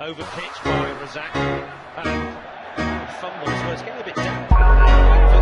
Overpitched by Razak and fumbles, so it's getting a bit down.